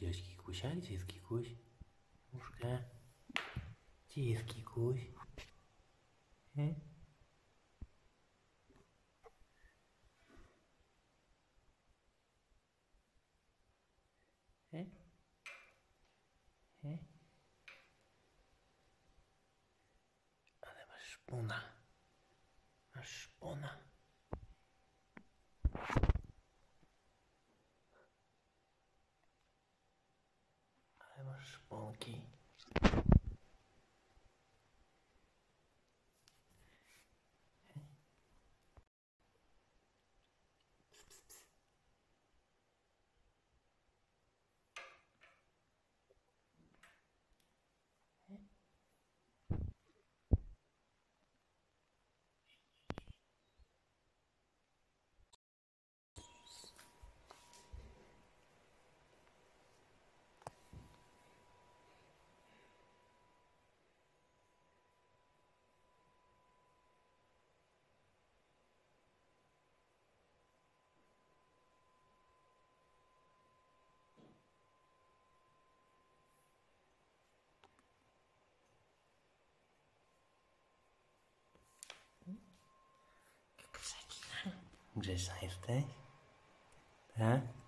Widziałeś Kikusia? Gdzie jest Kikuś? Muszkę. Gdzie jest Kikuś? Ale masz szpuna. Masz szpuna. Ale masz szponki. Grzeczna jesteś? Tak?